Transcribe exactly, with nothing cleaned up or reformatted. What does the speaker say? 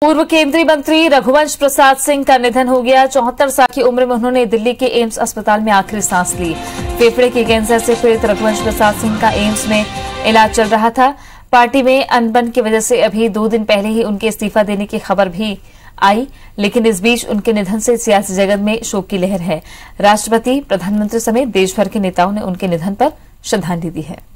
पूर्व केंद्रीय मंत्री रघुवंश प्रसाद सिंह का निधन हो गया। चौहत्तर साल की उम्र में उन्होंने दिल्ली के एम्स अस्पताल में आखिरी सांस ली। फेफड़े के कैंसर से पीड़ित रघुवंश प्रसाद सिंह का एम्स में इलाज चल रहा था। पार्टी में अनबन की वजह से अभी दो दिन पहले ही उनके इस्तीफा देने की खबर भी आई, लेकिन इस बीच उनके निधन से सियासी जगत में शोक की लहर है। राष्ट्रपति, प्रधानमंत्री समेत देशभर के नेताओं ने उनके निधन पर श्रद्धांजलि दी है।